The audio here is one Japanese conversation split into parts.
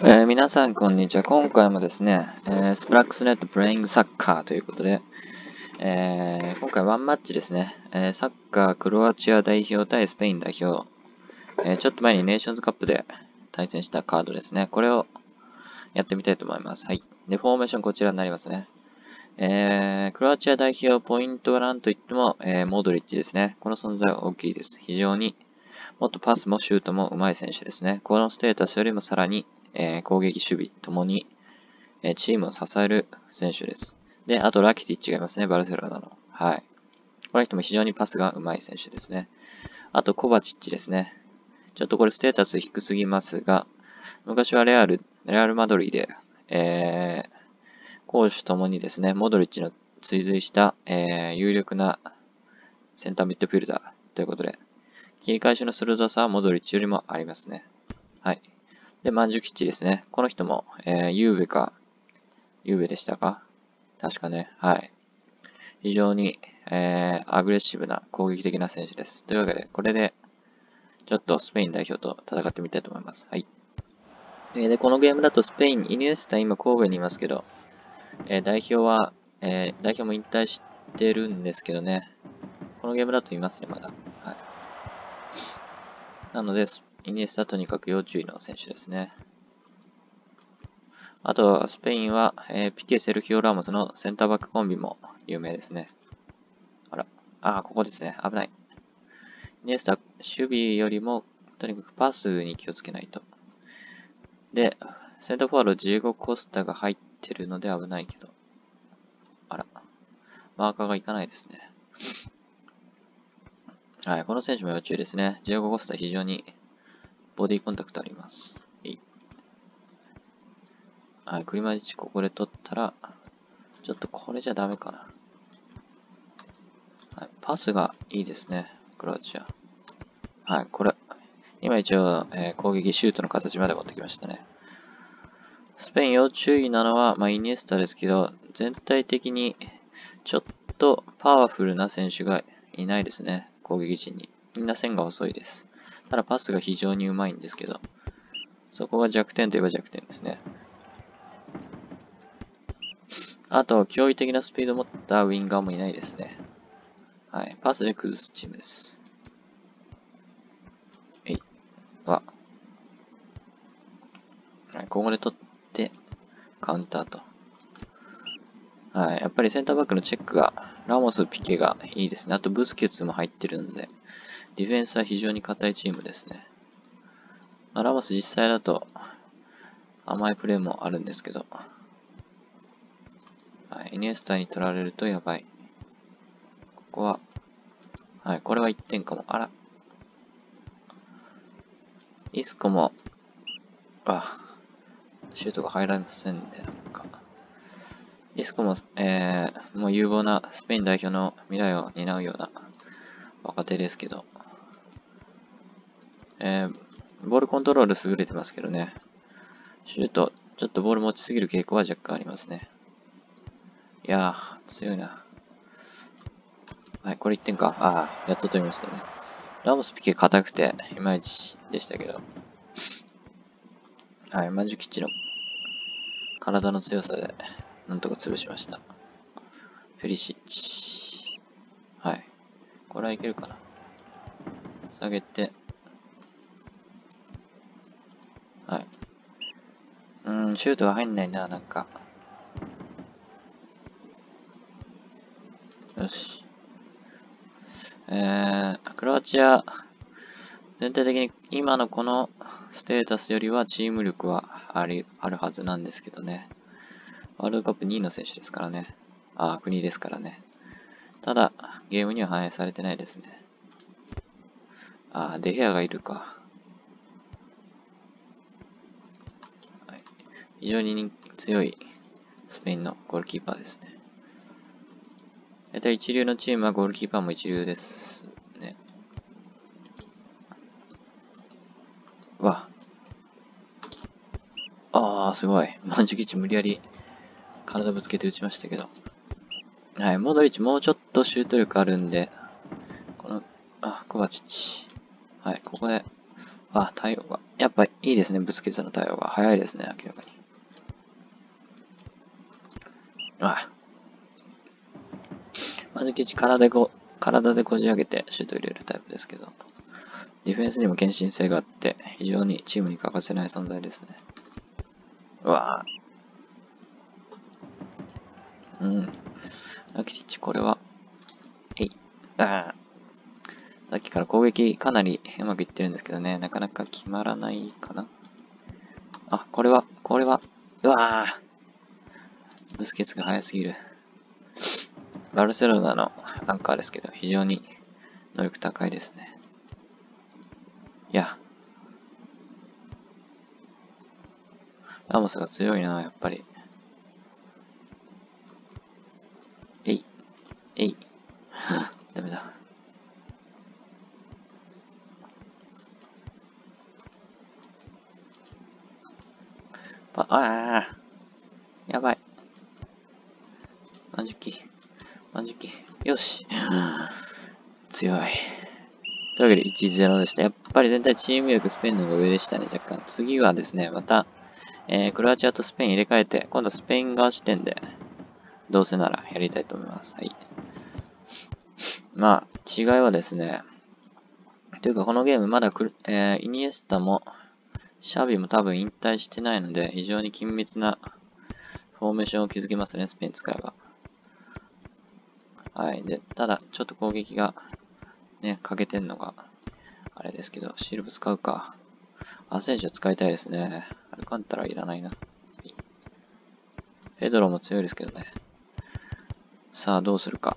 皆さんこんにちは。今回もですね、スプラックスネットプレイングサッカーということで、今回ワンマッチですね、サッカークロアチア代表対スペイン代表、ちょっと前にネーションズカップで対戦したカードですね。これをやってみたいと思います。はい。で、フォーメーションこちらになりますね。クロアチア代表ポイントはなんといっても、モドリッチですね。この存在は大きいです。非常にもっとパスもシュートも上手い選手ですね。このステータスよりもさらに攻撃、守備ともに、チームを支える選手です。で、あとラキティッチがいますね、バルセロナの。はい。この人も非常にパスが上手い選手ですね。あと、コバチッチですね。ちょっとこれステータス低すぎますが、昔はレアルマドリーで、攻守ともにですね、モドリッチの追随した、有力なセンターミッドフィルダーということで、切り返しの鋭さはモドリッチよりもありますね。はい。で、マンジュキッチですね。この人も、ユーベでしたか確かね。はい。非常に、アグレッシブな攻撃的な選手です。というわけで、これで、ちょっとスペイン代表と戦ってみたいと思います。はい。で、このゲームだとスペイン、イニエスタ今神戸にいますけど、代表も引退してるんですけどね。このゲームだといますね、まだ。はい。なので、イニエスタとにかく要注意の選手ですね。あと、スペインは、ピケ・セルヒオ・ラモスのセンターバックコンビも有名ですね。ここですね。危ない。イニエスタ、守備よりも、とにかくパスに気をつけないと。で、センターフォワード、ジエゴ・コスタが入ってるので危ないけど。マーカーがいかないですね。はい、この選手も要注意ですね。ジエゴ・コスタ非常に、ボディコンタクトあります。はい、クリマジッチここで取ったら、ちょっとこれじゃダメかな。はい、パスがいいですね、クロアチア。はい、これ、今一応、攻撃シュートの形まで持ってきましたね。スペイン要注意なのは、イニエスタですけど、全体的にちょっとパワフルな選手がいないですね、攻撃陣に。みんな線が細いです。ただパスが非常にうまいんですけど、そこが弱点といえば弱点ですね。あと、驚異的なスピードを持ったウィンガーもいないですね。はい。パスで崩すチームです。はい。ここで取って、カウンターと。はい。やっぱりセンターバックのチェックが、ラモス、ピケがいいですね。あと、ブスケツも入ってるので、ディフェンスは非常に硬いチームですね。ラモス実際だと甘いプレーもあるんですけど、イニエスタに取られるとやばい。ここは、はい、これは1点かも。イスコも、シュートが入らませんで、イスコも、もう有望なスペイン代表の未来を担うような若手ですけど、ボールコントロール優れてますけどね。シュート、ちょっとボール持ちすぎる傾向は若干ありますね。いやー、強いな。はい、これ1点か。やっと取りましたね。ラモスピケ硬くて、いまいちでしたけど。はい、マンジュキッチの体の強さで、なんとか潰しました。フェリシッチ。はい。これはいけるかな。下げて。はい。シュートが入んないな、なんか。よし。クロアチア、全体的に今のこのステータスよりはチーム力はあるはずなんですけどね。ワールドカップ2位の選手ですからね。国ですからね。ただ、ゲームには反映されてないですね。デヘアがいるか。非常に強いスペインのゴールキーパーですね。大体一流のチームはゴールキーパーも一流ですね。すごい。マンジュキッチ無理やり体ぶつけて打ちましたけど。はい、モドリッチもうちょっとシュート力あるんで、コバチッチ。はい、ここで、対応が。やっぱはい、いいですね。ブスケツの対応が早いですね、明らかに。ああ。マジキチ、体でこじ上げてシュート入れるタイプですけど、ディフェンスにも献身性があって、非常にチームに欠かせない存在ですね。うわぁ。うん。ラキティッチ、これは、ああ。さっきから攻撃かなりうまくいってるんですけどね、なかなか決まらないかな。あ、これは、うわぁ。ブスケツが速すぎる。バルセロナのアンカーですけど、非常に能力高いですね。いや。ラモスが強いな、やっぱり。えい。ダメだ。ああ、やばい。万寿記。よし。強い。というわけで 1-0 でした。やっぱり全体チーム力、スペインの方が上でしたね、若干。次はですね、また、クロアチアとスペイン入れ替えて、今度はスペイン側視点で、どうせならやりたいと思います。はい。まあ、違いはですね、というかこのゲームまだイニエスタも、シャビも多分引退してないので、非常に緊密なフォーメーションを築けますね、スペイン使えば。はい。で、ただ、ちょっと攻撃がね、欠けてんのが、あれですけど、シルブ使うか。アセンシオ使いたいですね。アルカンタラいらないな。ペドロも強いですけどね。さあ、どうするか。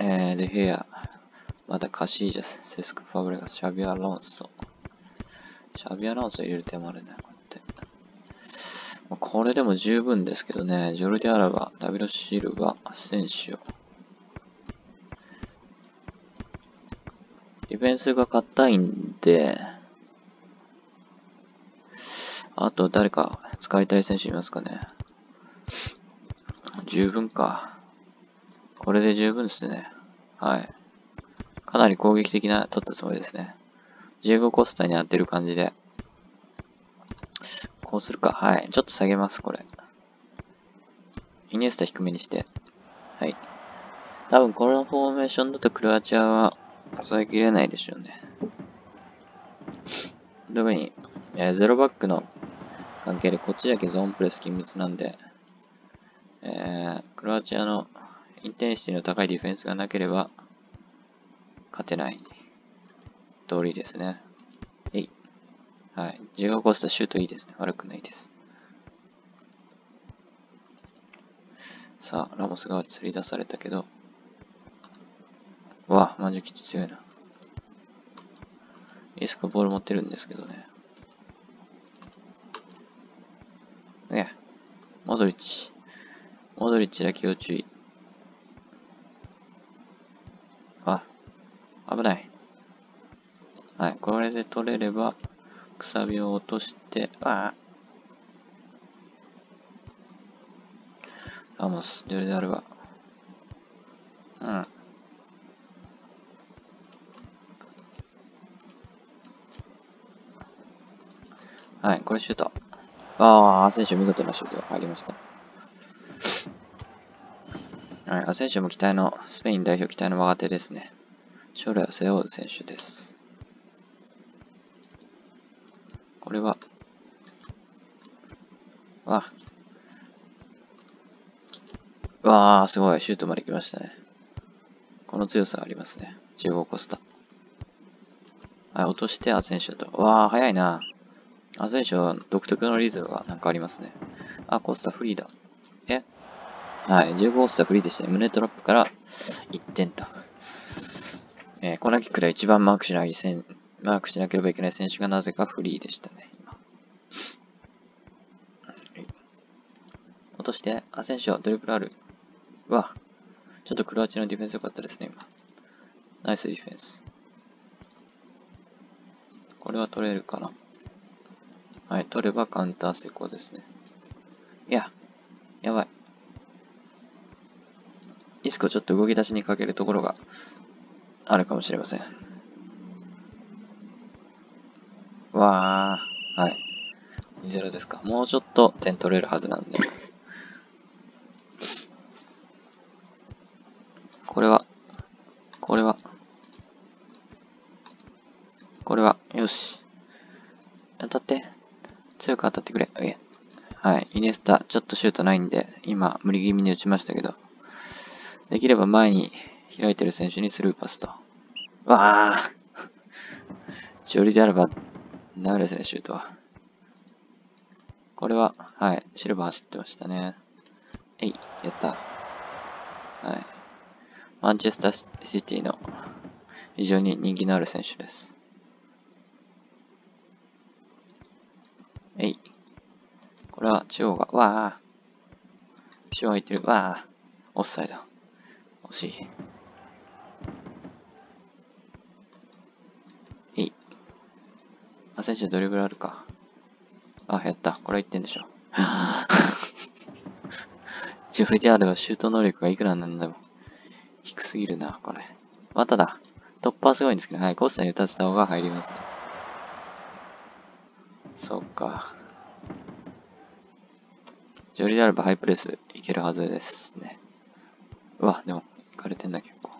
デヘア、またカシージャス、セスク・ファブレガス、シャビア・アロンソ入れる手もあるね、こうやって。これでも十分ですけどね、ジョルディ・アラバ、ダビド・シルバ、アセンシオ。ディフェンスが硬いんで、あと誰か使いたい選手いますかね。十分か。これで十分ですね。はい。かなり攻撃的な取ったつもりですね。ジェゴ・コスタに当てる感じで。こうするか。はい。ちょっと下げます、これ。イニエスタ低めにして。はい。多分このフォーメーションだとクロアチアは抑えきれないでしょうね。特に、0バックの関係でこっちだけゾーンプレス緊密なんで、クロアチアのインテンシティの高いディフェンスがなければ勝てない。通りですね。はい。ジェゴ・コスタシュートいいですね。悪くないです。さあ、ラモスが釣り出されたけど。わあ、マンジュキッチ強いな。イスカボール持ってるんですけどね。モドリッチだけ要注意。あ、危ない。はい、これで取れれば、くさびを落として、ラモス、ジョルディ・アルバ。うん。はい、これシュート。ああ、アセンシオ見事なシュートが入りました。はい、アセンシオも期待の、スペイン代表期待の若手ですね。将来を背負う選手です。これは、すごい、シュートまで来ましたね。この強さありますね。15コスタ。はい、落として、アセンシオと。早いな。アセンシオ独特のリズムがなんかありますね。あ、コスタフリーだ。はい、15コスタフリーでしたね。胸トラップから1点と。コーナーキックで一番マークしなければいけない選手がなぜかフリーでしたね、今。落として、アセンシオ、ドリブルある。ちょっとクロアチアのディフェンス良かったですね、今。ナイスディフェンス。これは取れるかな。はい、取ればカウンター成功ですね。やばい。イスコちょっと動き出しにかけるところがあるかもしれません。わー、はい。2-0 ですか。もうちょっと点取れるはずなんで。これは、よし。当たって。強く当たってくれ。はい。イニエスタ、ちょっとシュートないんで、今、無理気味に打ちましたけど、できれば前に開いてる選手にスルーパスと。わあジョリであれば、ダメですね、シュートは。これは、はい。シルバー走ってましたね。やった。はい。マンチェスターシティの非常に人気のある選手です。これは中央が、わー中央入ってる、わーオフサイド。惜しい。あ、選手ドリブルあるか。あ、やった。これは1点でしょ。ジョルディアールはシュート能力がいくらなんでも低すぎるな、これ。まあ、ただ、突破はすごいんですけど、はい、コースに打たせた方が入りますね。そうか。ジョリであればハイプレスいけるはずですね。うわ、でも、いかれてんだ結構。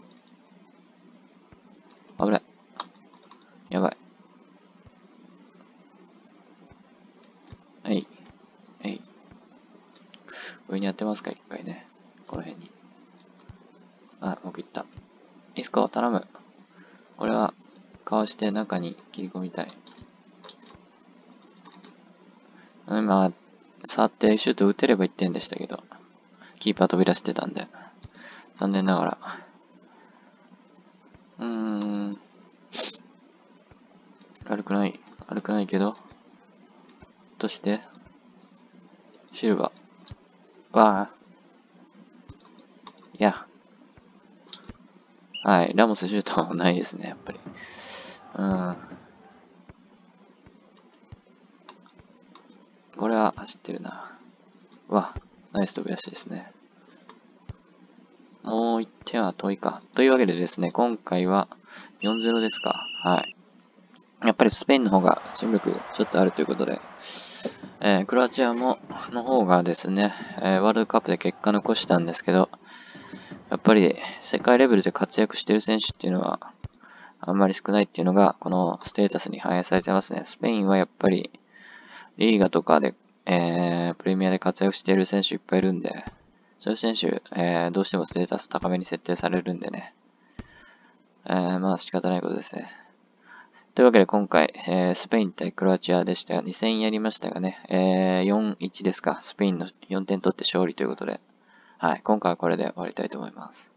危ない。やばい。上にやってますか、一回ね。この辺に。あ、僕行った。イスコ、頼む。俺は、かわして中に切り込みたい。今、触ってシュート打てれば1点でしたけど、キーパー飛び出してたんで、残念ながら。悪くないけど、として、シルバー。わあ。いや。はい、ラモスシュートもないですね、やっぱり。これは走ってるな。わ、ナイス飛び出しですね。もう1点は遠いか。というわけでですね、今回は 4-0 ですか。はい。やっぱりスペインの方がチーム力ちょっとあるということで、クロアチアの方がですね、ワールドカップで結果残したんですけど、やっぱり世界レベルで活躍している選手っていうのはあんまり少ないっていうのが、このステータスに反映されてますね。スペインはやっぱり、リーガとかで、プレミアで活躍している選手いっぱいいるんで、そういう選手、どうしてもステータス高めに設定されるんでね。まあ仕方ないことですね。というわけで今回、スペイン対クロアチアでしたが、2戦やりましたがね、4-1 ですか、スペインの4点取って勝利ということで、はい、今回はこれで終わりたいと思います。